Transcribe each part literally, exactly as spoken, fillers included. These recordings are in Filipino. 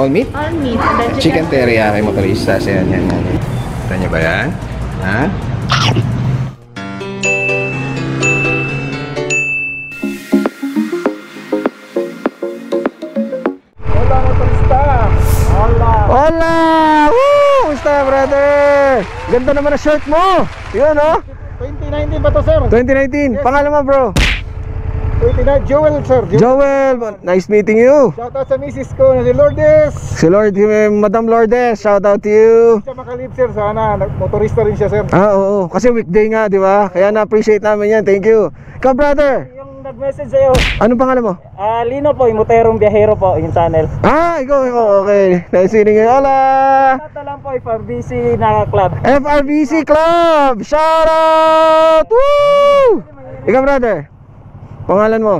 all meat? All meat. Ada chicken, chicken teriyaki motoristas. Yan, yan, yan. Tanya ba yan? Ha? Hola, motorista! Hola! Hola! Woo! Musta, brother? Ganda naman ang shirt mo! Yun, oh! twenty nineteen ba to, sir? twenty nineteen? Yes. Pangalan mo, bro? Joel, sir. Joel, Joel, nice meeting you. Shout out sa misis ko na si Lourdes. Si Lord, Madam Lourdes, shout out to you. Siya makalib, sir, sana motorista rin siya, sir. Ah, oo, kasi weekday nga, di ba? Kaya na-appreciate namin yan, thank you. Ikaw, brother, yung nag-message sa'yo. Anong pangalan mo? Ah, uh, Lino po, yung Muterong Biyahero po, yung channel. Ah, ikaw, ikaw, okay. Nice meeting you, hola. Shout lang po, F R B C na club. F R B C Club, shout out. Woo! Ikaw, brother, pangalan mo?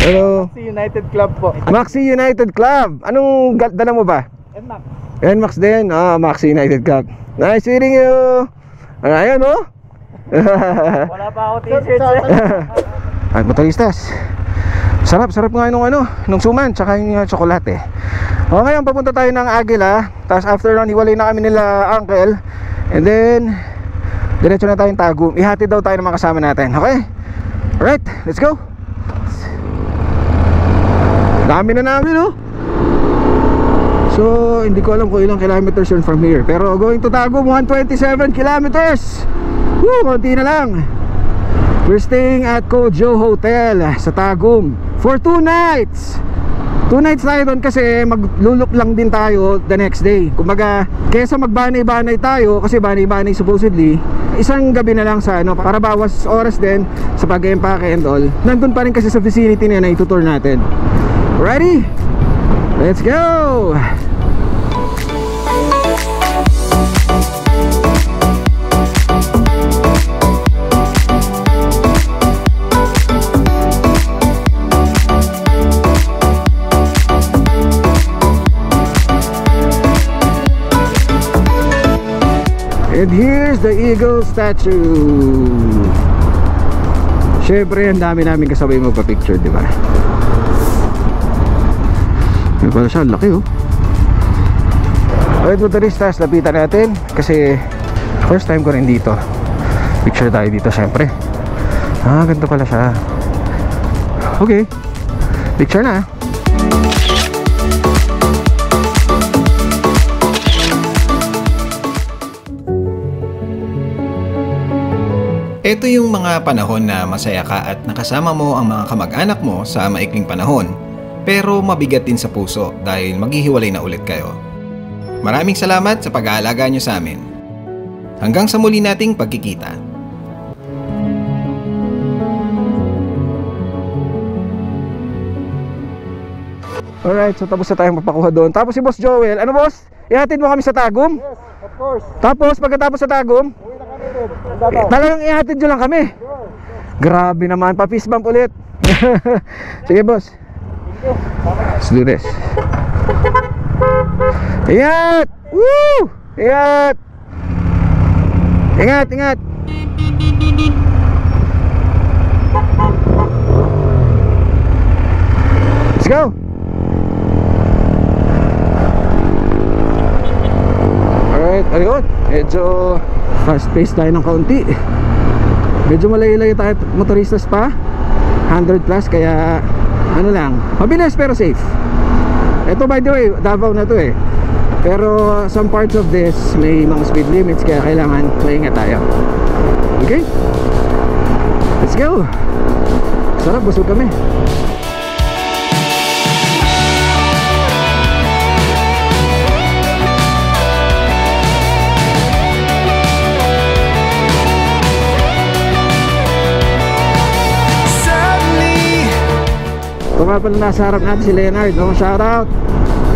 Hello. Maxi United Club po. Maxi United Club. Anong dala mo ba? N MAX. N MAX din. Ah, Maxi United Club. Nice hearing you. Ayan, oh. Wala pa ako t-shirt. Ay, motoristas. Sarap, sarap nga nung ano, nung suman, tsaka yung chocolate. O, ngayon papunta tayo ng Aguila. Tapos after nun, hiwalay na kami nila uncle. And then, diretso na tayong Tagum. Ihati daw tayo ng mga kasama natin. Okay? Alright, let's go. Dami na namin, no? So, hindi ko alam kung ilang kilometers yun from here. Pero going to Tagum, one twenty-seven kilometers. Woo, konti na lang. We're staying at Kojo Hotel sa Tagum for two nights. Two nights tayo doon kasi maglulup lang din tayo the next day. Kumbaga, kesa magbanay-banay tayo, kasi banay-banay supposedly, isang gabi na lang sa ano, para bawas oras din sa pag-empake and all. Nandun pa rin kasi sa vicinity na na itutur natin. Ready? Let's go! And here's the eagle statue. Syempre, ang dami namin kasabay magpa-picture, di ba? May pala siya, laki, oh. Alright, motoristas, lapitan natin. Kasi, first time ko rin dito. Picture tayo dito, syempre. Ah, ganito pala siya. Okay, picture na. Ito yung mga panahon na masaya ka at nakasama mo ang mga kamag-anak mo sa maikling panahon. Pero mabigat din sa puso dahil maghihiwalay na ulit kayo. Maraming salamat sa pag-aalaga nyo sa amin. Hanggang sa muli nating pagkikita. Alright, so tapos na tayong papakuha doon. Tapos si Boss Joel, ano boss? Ihatid mo kami sa Tagum? Yes, of course. Tapos pagkatapos sa Tagum? Eh, talagang ihatid nyo lang kami. Grabe naman, pa-fist bump ulit. Sige boss, let's do this. Ingat! Woo! Ingat! Ingat, ingat. Let's go. Alright, ayun. Medyo fast pace tayo ng kaunti. Medyo malayo-layo tayo motoristas pa, one hundred plus, kaya ano lang, mabilis pero safe. Ito by the way, Davao na to eh. Pero some parts of this may mga speed limits, kaya kailangan maingat tayo. Okay? Let's go. Sarap, busog kami. Baka pala nasa harap natin si Leonard, no? Shout out,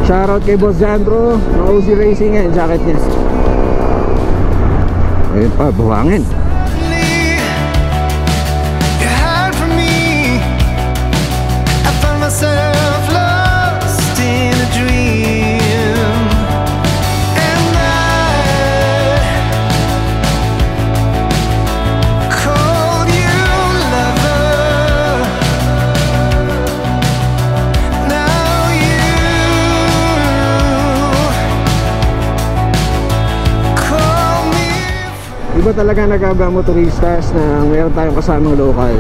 shout out kay Boss Jandro ng Ozy Racing eh, jacket niya. Ayun pa, buhangin. iba talaga nagagamo turistas na meron tayong kasamang local.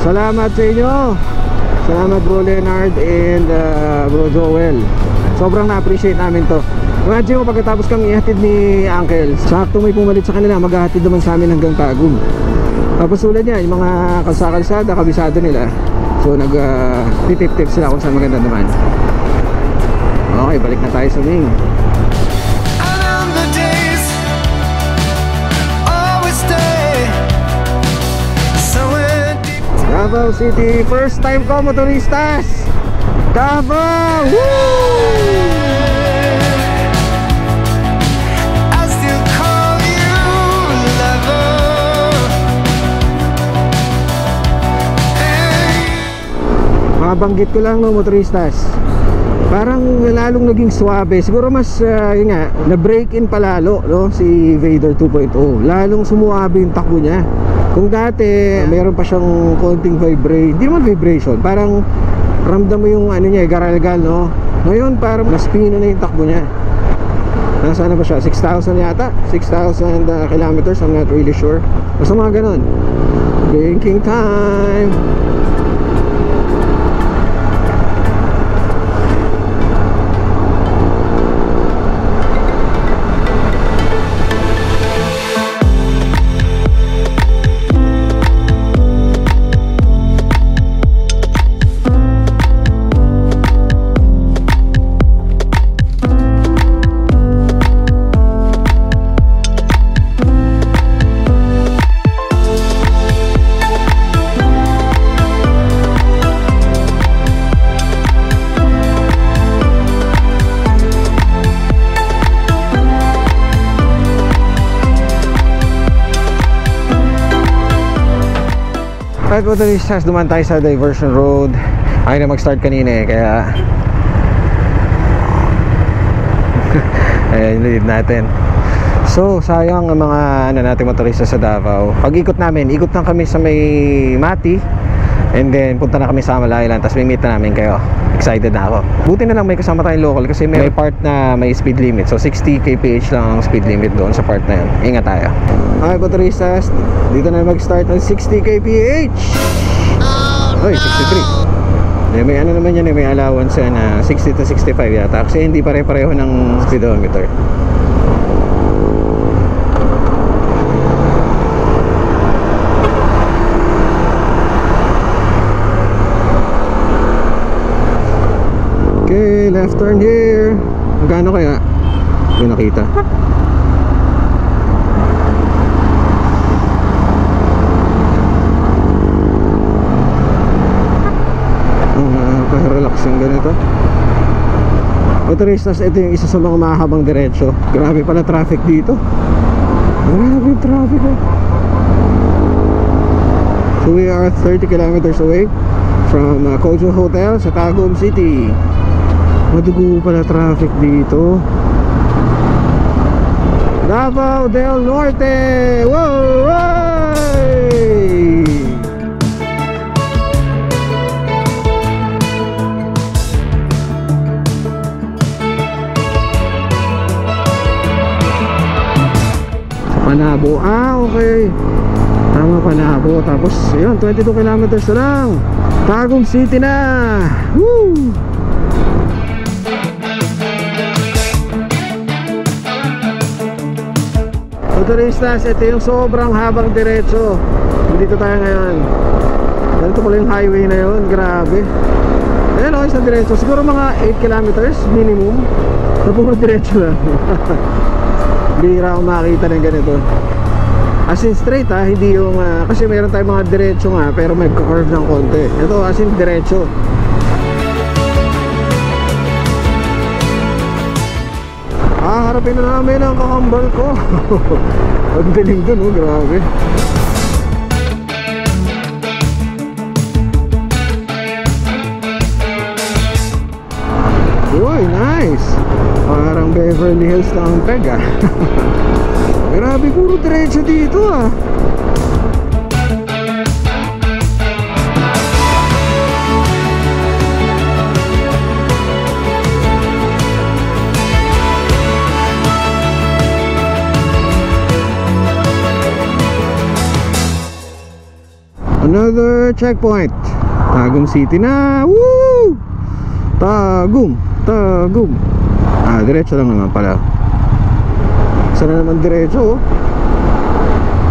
Salamat sa inyo. Salamat bro Leonard and uh, bro Joel. Sobrang na-appreciate namin to. Imagine mo pagkatapos kang ihatid ni Uncle, sakto may pumalit sa kanila, maghahatid naman sa amin hanggang Tagum. Tapos tulad niya, yung mga kalsada, kabisado nila. So nag-tip-tip uh, sila kung saan maganda naman. Okay, balik na tayo sa Ming. Davao City, first time ko motoristas. Davao! Woo! Mabanggit ko lang no motoristas, parang lalong naging suabe. Siguro mas uh, yun nga, na break in palalo no? Si Vader two point oh. Lalong sumuabe yung takbo niya. Kung dati mayroon pa siyang konting vibration, hindi naman vibration, parang ramdam mo yung ano niya, garalgal no? Ngayon parang naspino na yung takbo niya. Nasaan na ba siya? six thousand yata, six thousand uh, kilometers, I'm not really sure. Basta mga ganon. Banking time. Alright motoristas, dumaan tayo sa diversion road. Ay na mag-start kanina eh, kaya eh leave natin. So sayang ang mga ano natin motoristas sa Davao. Pag-ikot namin, ikot lang kami sa may Mati, and then punta na kami sa Malaylan, tapos may meet na namin kayo. Excited na ako. Buti na lang may kasama tayong local kasi may, may part na may speed limit. So sixty kilometers per hour lang ang speed limit doon sa part na yun. Ingat tayo. Ay motoristas, dito na mag-start ng sixty kilometers per hour. Oh, oy, sixty-three. No. May ano naman yan, may allowance yan na sixty to sixty-five yata. Kasi hindi pare-pareho ng speedometer. Okay, left turn here. Magkano kaya? Hindi nakita. Ganito. Motoristas, ito yung isa sa mga mahabang diretso. Grabe pala traffic dito. Grabe traffic eh. So we are thirty kilometers away from uh, Kojo Hotel sa Tagum City. Madugo pala traffic dito. Davao del Norte. Wow! Wow! Panabo, ah okay, tama, Panabo. Tapos yun, twenty-two kilometers na lang, Tagum City na. Woo! Motoristas, ito yung sobrang habang diretso. Dito tayo ngayon, ganito ko lang yung highway na yun. Grabe, ayan o, isang diretso, siguro mga eight kilometers minimum, tapos diretso lang. Bihira akong makakita ng ganito. As in straight ha, hindi yung uh, kasi meron tayong mga diretso nga pero magka-curve ng konti. Ito as in diretso. Ah, harapin na namin ang kakambal ko. Ang dilim dun, oh, grabe. Uy, nice! Parang Beverly Hills na ang peg ah. Grabe, puro diretso dito ah. Another checkpoint. Tagum City na. Woo! Tagum, Tagum. Ah, diretso lang naman pala. Sana naman diretso. Oh.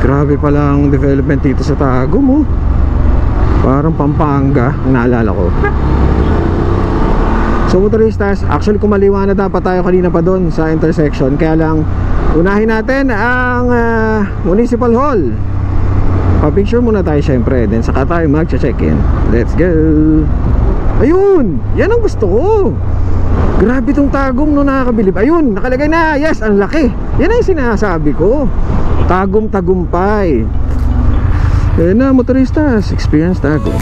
Grabe pala ang development dito sa Tagum, oh. Parang Pampanga, naalala ko. So motoristas, actually kumaliwa na dapat tayo kanina pa doon sa intersection. Kaya lang, unahin natin ang uh, Municipal Hall. Pa-picture muna tayo syempre, then saka tayo mag-check-in. Let's go! Ayun! Yan ang gusto ko! Grabe tong Tagum, no, nakakabilib. Ayun, nakalagay na! Yes, ang laki! Yan ang sinasabi ko. Tagum-tagumpay. Ayan na, motoristas. Experience Tagum.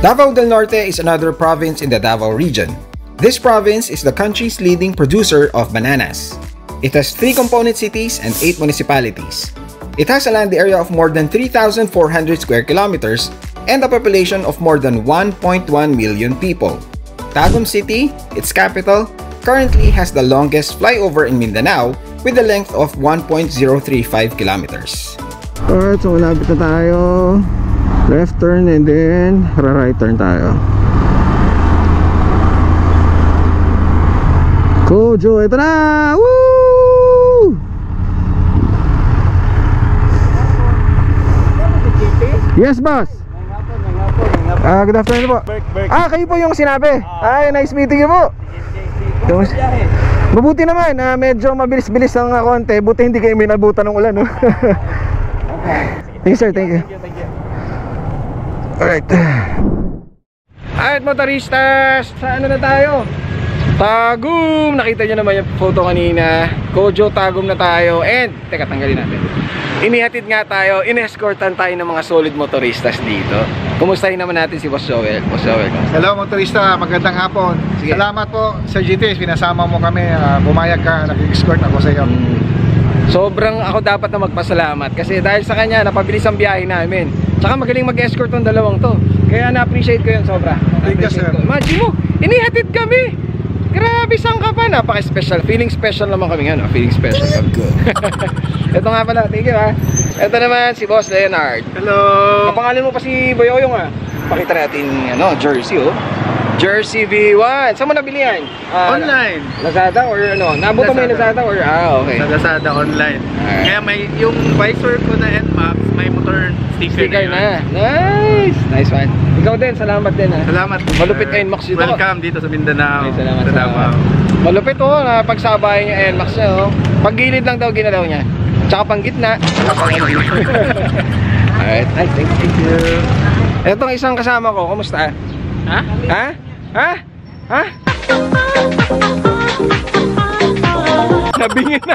Davao del Norte is another province in the Davao region. This province is the country's leading producer of bananas. It has three component cities and eight municipalities. It has a land area of more than three thousand four hundred square kilometers and a population of more than one point one million people. Tagum City, its capital, currently has the longest flyover in Mindanao with a length of one point zero three five kilometers. Alright, so malapit na tayo. Left turn and then right turn tayo. Kojo, ito na! Woo! Yes, boss! Ah, good afternoon po. Ah, kayo po yung sinabi. Ay, nice meeting you po. Mabuti naman, ah, medyo mabilis-bilis ang konti. Buti hindi kayo minabutan ng ulan, no? Thank you, sir, thank you. Alright. Alright, motoristas, saan na tayo? Tagum! Nakita nyo naman yung photo kanina. Kojo, Tagum na tayo. And, teka, tanggalin natin. Inihatid nga tayo, inescortan tayo ng mga solid motoristas dito. Kumustahin naman natin si Boss Joel. Boss Joel, kumusta? Hello motorista, magandang hapon. Sige. Salamat po sa G T S, pinasama mo kami. Uh, bumayag ka, nag-escort ako sa iyo. Hmm. Sobrang ako dapat na magpasalamat kasi dahil sa kanya, napabilis ang biyahe namin. Saka magaling mag-escort ng dalawang to. Kaya na-appreciate ko yun sobra. Thank you, sir. Imagine mo, inihatid kami. Grabe, saan ka pa? Napaka-special. Feeling special naman kami nga, no? Feeling special. Ito nga pala, thank you ha. Ito naman si Boss Leonard. Hello. Kapangalan mo pa si Boyoyong ha. Pakita natin, ano, jersey oh. Jersey V one. Saan mo nabili yan? Uh, online. Lazada or ano? Nabuto mo yung Lazada or, ah, okay. Lazada online. Alright. Kaya may, yung visor ko na N MAX, may motor sticker na, na. Nice! Nice one. Ikaw din, salamat din ha. Salamat. Malupit ka N MAX dito. Welcome dito sa Mindanao. Okay, salamat. Salamat. Sa malupit oh, napagsabayan niya N MAX niya oh. Paggilid lang daw ginalaw niya. Tsaka pang gitna. Alright. Nice, thank you. Thank you. Itong isang kasama ko, kumusta? Ha? Ha? Ha? Ha? Nabingin na.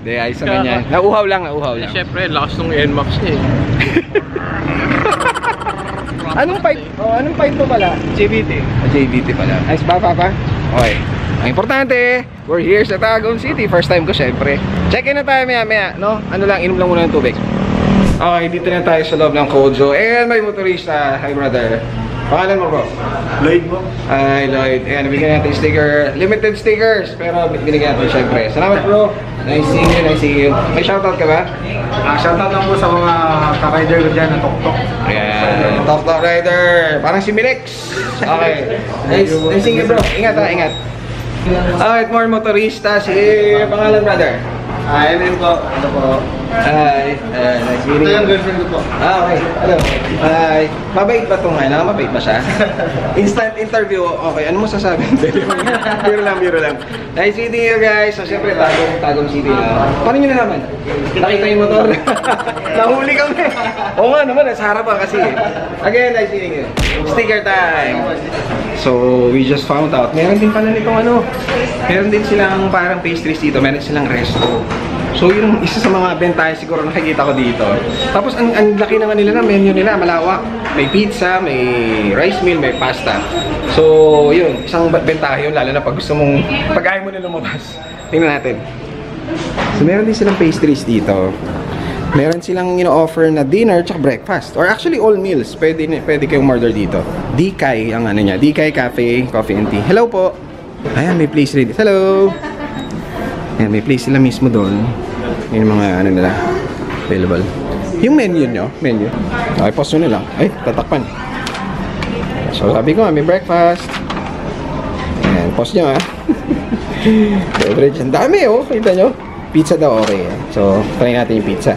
Hindi, ayos naman niya. Nauhaw lang, nauhaw lang. Siyempre, lakas ng N MAX niya eh. Anong fight? Oh, anong fight mo pala? J B T. Oh, J B T pala. Ayos ba, Papa? Okay. Ang importante, we're here sa Tagum City. First time ko, syempre. Check-in na tayo maya, maya, no? Ano lang, inom lang muna ng tubig. Okay, dito na tayo sa loob ng Kojo. And may motorista. Hi, brother. Pangalan mo po? Lloyd po. Hi, Lloyd. Ayan, binigyan natin sticker. Limited stickers, pero binigyan natin syempre. Salamat bro. Nice seeing you, nice seeing you. May shoutout ka ba? Ah, shoutout lang po sa mga ka-rider ko dyan ng Tok-Tok. Ayan, Tok-Tok rider. Parang si Milex. Okay. Nice, nice seeing you bro. Ingat ha, ingat. Alright, more motorista. Si pangalan brother? Ah, M M po. Ano po? Hi. Uh, nice meeting. Ito yung girlfriend ko po. Ah, okay. Hello. Hi. Mabait ba itong ano? Mabait ba siya? Instant interview. Okay. Ano mo sasabi? Biro lang, biro lang. Nice meeting you guys. So, siyempre, Tagum, Tagum City na. Paano nyo nalaman? Nakita yung motor? Nahuli kami. Oo nga naman. Nasa harapan kasi. Again, nice meeting you. Sticker time. So, we just found out. Meron din pala nitong ano. Meron din silang parang pastries dito. Meron silang resto. So yung isa sa mga bentahe siguro nakikita ko dito. Tapos ang, ang laki naman nila na menu nila, malawak. May pizza, may rice meal, may pasta. So yun, isang bentahe yun lalo na pag gusto mong pag-ayaw mo na lumabas. Tingnan natin. So meron din silang pastries dito. Meron silang ino-offer na dinner tsaka breakfast. Or actually all meals, pwede, pwede kayong order dito. D-Kai ang ano niya, D-Kai Cafe, Coffee and Tea. Hello po! Ayan, may place ready. Hello! Ayan, may place sila mismo doon. May mga ano nila available. Yung menu nyo, menu. Ay, post nyo lang. Ay, tatakpan. So, sabi ko, may breakfast. Ayan, post nyo ah. Beverage, ang dami oh. Kita nyo. Pizza daw okay. So, try natin yung pizza.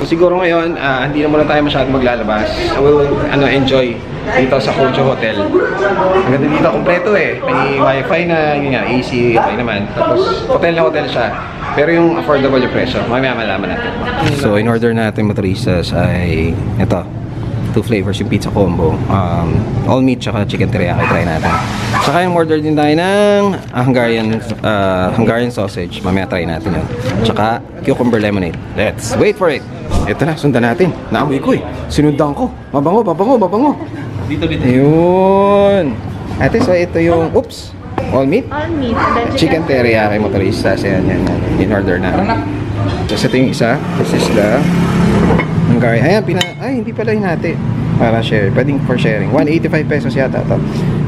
So, siguro ngayon, uh, hindi na muna tayo masyadong maglalabas. I will ano, enjoy dito sa Kojo Hotel. Ang ganda dito, kompleto eh. May wifi na, yun nga, easy, wifi naman. Tapos, hotel na hotel siya. Pero yung affordable yung presyo, mamaya malaman natin. So, in order natin matrisas ay ito, two flavors yung pizza combo. Um, all meat tsaka chicken teriyaki, try natin. Saka yung order din tayo ng Hungarian, uh, Hungarian sausage, mamaya try natin yun. Tsaka cucumber lemonade. Let's wait for it! Ito na, sundan natin. Naamoy ko eh. Sinundan ko. Mabango, mabango, mabango. Dito, dito. Ayun. Ate, so ito yung, oops. All meat? All meat. Chicken teriyaki motoristas. Yan, yan, yan. In order na. Tapos ito yung isa. This is the Hungarian. Ayan, pina... Ay, hindi pala hinati. Para share. Pwedeng for sharing. one eighty-five pesos yata ito.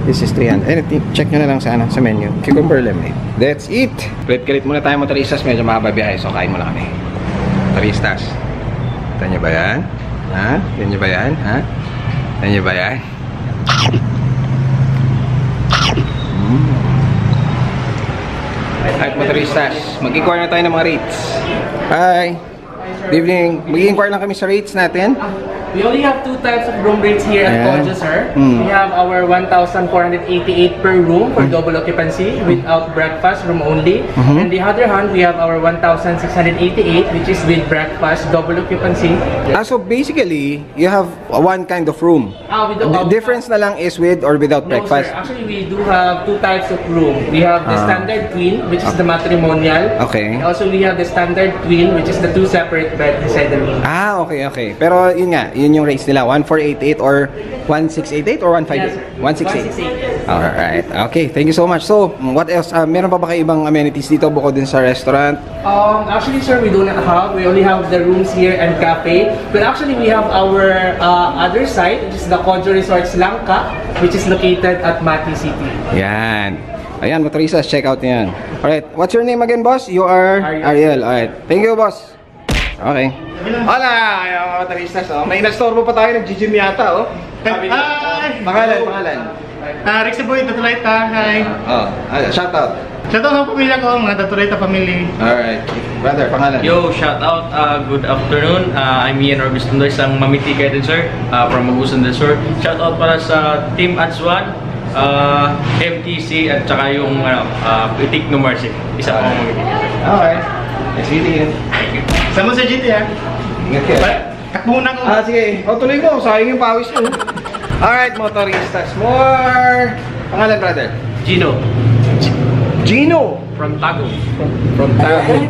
This is three hundred. Ay, check nyo na lang sana sa menu. Cucumber lemonade. That's it! Kalit-kalit muna tayo motoristas. Medyo makababiyahe. So, kain muna kami. Motoristas. Kita nyo ba yan? Ha? Kita nyo ba yan? Ha? Kita nyo ba yan? At motoristas, mag-inquire na tayo ng mga rates. Hi! Good evening. Mag-inquire lang kami sa rates natin. We only have two types of room rates here at Kojo, sir. Mm. We have our one thousand four hundred eighty-eight per room for mm. double occupancy without breakfast, room only. Mm -hmm. And the other hand, we have our one thousand six hundred eighty-eight which is with breakfast, double occupancy. Ah, so basically, you have one kind of room. Ah, we don't have... The difference na lang is with or without no, breakfast? Sir. Actually, we do have two types of room. We have the ah. standard twin which is the matrimonial. Okay. And also, we have the standard twin which is the two separate beds inside the room. Ah, okay, okay. Pero yun nga, yun yung rates nila, one four eight eight or one six eight eight or one five eight? one six eight eight. Alright. Okay, thank you so much. So, what else? Uh, meron pa ba kayo ibang amenities dito bukod din sa restaurant? Um, actually, sir, we don't have. We only have the rooms here and cafe. But actually, we have our uh, other site, which is the Country Resorts Langka, which is located at Mati City. Yan. Ayan, motoristas, check out yan. Alright. What's your name again, boss? You are Ariel. Ariel. Alright. Thank you, boss. Okay. Hola! Ayaw mga motoristas, oh. May inastorbo pa tayo, nag-gym yata, oh. Hi! Pangalan, pangalan. Ah, Rick Cebuy, Tatulaita, hi. Oh, shoutout. Shoutout sa pamilya ko, mga Tatulaita family. Alright. Brother, pangalan. Yo, shoutout. Uh, good afternoon. Uh, I'm Ian Orbis Tundoy, isang mamiti kay Resort, uh, from Magusan Resort. Shoutout para sa Team Atswan, uh, M T C, at saka yung uh, Itik No Mercy. Isa pa mamiti. Alright. Nice meeting you. Thank you. Sama sa G T S. Ingat kayo. Takbo na ko. Ah, sige. O, tuloy mo. Sayang yung pawis mo. Alright, motoristas. More. Pangalan, brother? Gino. G Gino? From Tagum. From, from Tagum.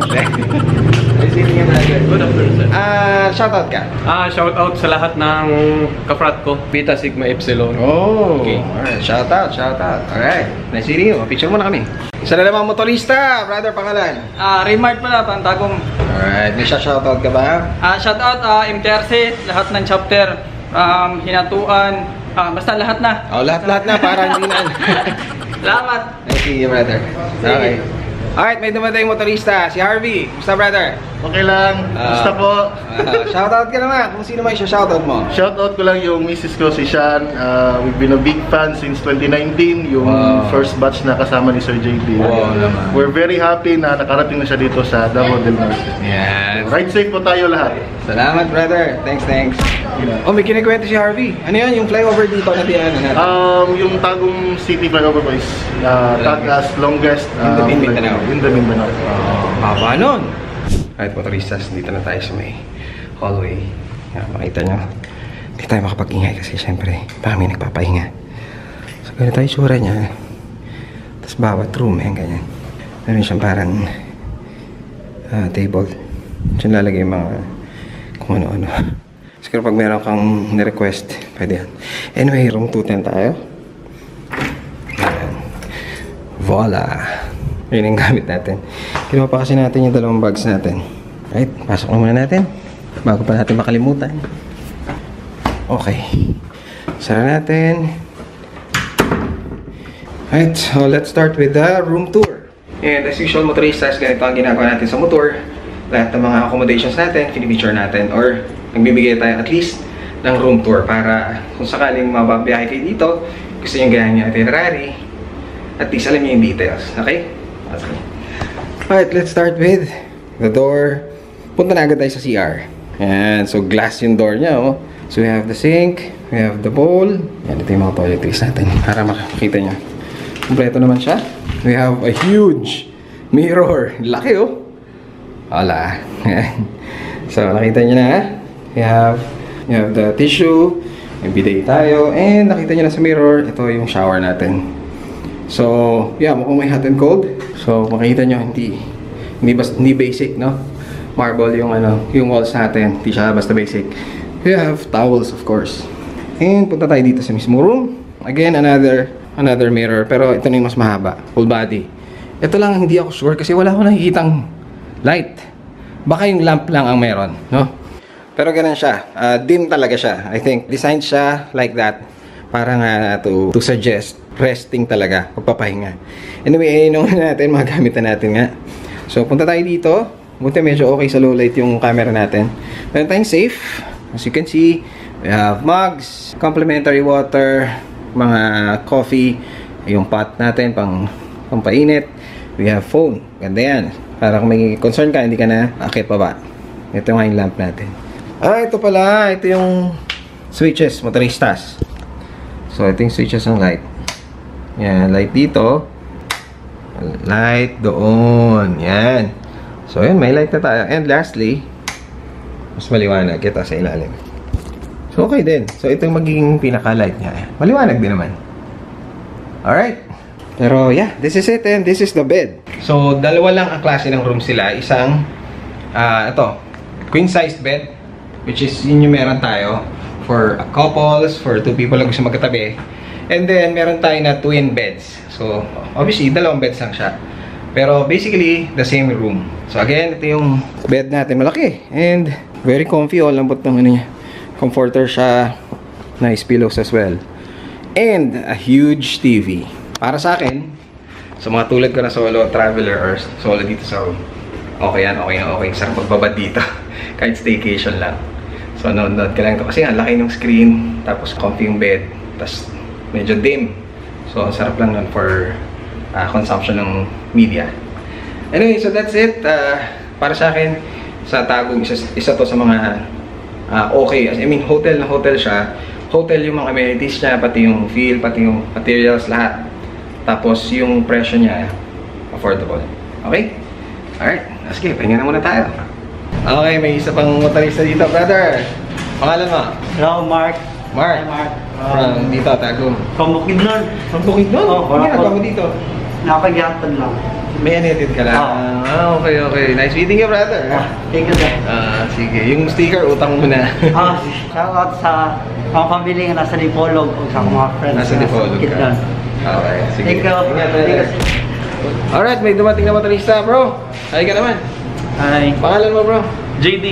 Good afternoon, sir. Ah, shoutout ka? Ah, shoutout sa lahat ng kafrat ko. Beta Sigma Epsilon. Oh. Okay. Alright, shoutout, shoutout. Alright. Nice meeting you. Picture muna kami. Isa na namang motorista. Brother, pangalan? Ah, Raymart pala. Pang Tagum. Alright, may shoutout ka ba? Ah, uh, shoutout uh, M T R C, lahat ng chapter, um, hinatuan, uh, basta lahat na. Oh, lahat-lahat na, parang hindi na. Salamat. Nice to see you, brother. Okay. Alright, may dumatay yung motorista, si Harvey. Basta, brother? Okay lang, basta uh, po. Uh, shoutout ka naman, kung sino may shoutout mo? Shoutout ko lang yung misis ko, si Sean. Uh, we've been a big fan since twenty nineteen, yung wow. first batch na kasama ni Sir J D. Wow, we're very happy na nakarating na siya dito sa Davao del Norte. Yes. Ride safe po tayo lahat. Salamat, brother. Thanks, thanks. Oh, may kinikwento si Harvey. Ano yan, yung flyover dito na tiyan? Ano um, yung Tagum City flyover po is uh, tagged as longest uh, in the Mindanao. In the Mindanao. Haba nun. Alright, motoristas, dito na tayo sa may hallway. Yan, makita nyo. Hindi tayo makapag-ingay kasi syempre, dami nagpapahinga. So, ganun tayo yung sura niya. Tapos bawat room, yan, ganyan. Meron siyang parang uh, table. Diyan lalagay yung mga kung ano-ano. Siguro pag meron kang nirequest, pwede yan. Anyway, room two ten tayo. Yan. Voila! Yun ang gamit natin. Kinuha pa kasi natin yung dalawang bags natin. Right? Pasok na muna natin. Bago pa natin makalimutan. Okay. Sara natin. Right. So, let's start with the room tour. And as usual, motoristas, ganito ang ginagawa natin sa motor. Lahat ng mga accommodations natin, pinipicture natin, or nagbibigay tayo at least ng room tour para kung sakaling mababiyahe kayo dito, gusto nyo ganyan yung itinerary, at least alam nyo yung details. Okay? Okay. Alright, let's start with the door. Punta na agad tayo sa C R. Ayan, so glass yung door niya, oh. So we have the sink, we have the bowl. Ayan, ito yung mga toiletries natin para makakita nyo. Kompleto naman siya. We have a huge mirror. Laki, oh. Wala. So, nakita nyo na, ha? We have, we have the tissue. May bidet tayo. And nakita nyo na sa mirror, ito yung shower natin. So, yeah, mukhang may hot and cold. So, makikita nyo, hindi, hindi, bas, hindi basic, no? Marble yung, ano, yung walls natin. Hindi siya basta basic. We have towels, of course. And punta tayo dito sa mismo room. Again, another, another mirror. Pero ito na yung mas mahaba. Full body. Ito lang hindi ako sure kasi wala akong nakikitang light. Baka yung lamp lang ang meron, no? Pero ganun siya. Uh, dim talaga siya. I think designed siya like that para nga to to suggest resting talaga, pagpapahinga. Anyway, ayun natin, magamit na natin nga. So, punta tayo dito. Buti medyo okay sa low light yung camera natin. Meron tayong safe. As you can see, we have mugs, complimentary water, mga coffee, yung pot natin pang pampainit. We have phone. Ganda yan. Para kung may concern ka, hindi ka na akit pa ba. Ito nga yung lamp natin. Ah, ito pala. Ito yung switches, motoristas. So, ito yung switches ng light. Yan, light dito. Light doon. Yan. So, yan, may light na tayo. And lastly, mas maliwanag. Kita sa ilalim. So, okay din. So, ito yung magiging pinaka-light niya. Maliwanag din naman. Alright. Pero, yeah, this is it and this is the bed. So, dalawa lang ang klase ng room sila. Isang, uh, ito, queen-sized bed, which is yun yung meron tayo for couples, for two people lang gusto magkatabi. And then, meron tayo na twin beds. So, obviously, dalawang beds lang siya. Pero, basically, the same room. So, again, ito yung bed natin. Malaki. And, very comfy. Oh, lambot ng ano niya. Comforter siya. Nice pillows as well. And, a huge T V. Para sa akin, sa mga tulad ko na solo traveler or solo dito sa home, okay yan, okay na okay. Sarap magbabad dito. Kahit staycation lang. So, nanonood ka lang ito. Kasi ang laki ng screen, tapos comfy yung bed, tapos medyo dim. So, sarap lang nun for uh, consumption ng media. Anyway, so that's it. Uh, para sa akin, sa Tagum, isa, isa to sa mga uh, okay. I mean, hotel na hotel siya. Hotel yung mga amenities niya, pati yung feel, pati yung materials, lahat. Tapos, yung presyo niya, affordable. Okay? Alright. Sige, pahinga na muna tayo. Okay, may isa pang motorista dito, brother. Pangalan mo? Hello, Mark. Mark. Hi, Mark. Um, From dito, Tagum. From Bukidnon. From Bukidnon? Oo. Ano ginagawa mo dito? Nakapag-yatan lang. May anedit ka lang? Oh. Ah, okay, okay. Nice meeting you, brother. Ah, thank you, sir. Ah, sige. Yung sticker, utang mo na. Ah, shout out sa mga pamilya na nasa Dipolog o sa mga friends. Nasa Dipolog ka. Alright, sige. Alright, may dumating na motorista, bro. Hi ka naman. Hi. Pangalan mo, bro? J D.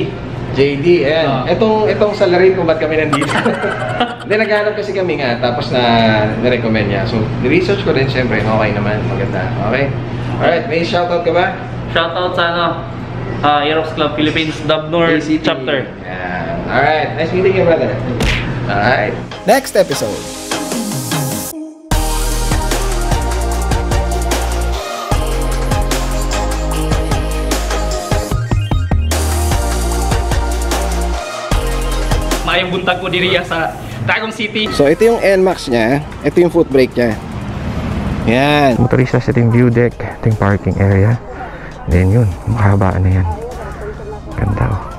J D, ayan. Uh, itong, itong salary kung ba't kami nandito. Hindi, naghanap kasi kami nga, tapos na nirecommend niya. So, research ko rin, syempre. Okay naman, maganda. Okay? Alright, may shoutout ka ba? Shoutout sa ano? Uh, Aerox Club Philippines, Davao del Norte Chapter. Ayan. Alright, nice meeting you, brother. Alright. Next episode. Yung buntag ko diriya sa Tagum City. So, ito yung N max niya. Ito yung foot brake niya. Yan. Motorista, ito yung view deck. Ito yung parking area. Then yun. Mahaba na yan. Ganda, oh.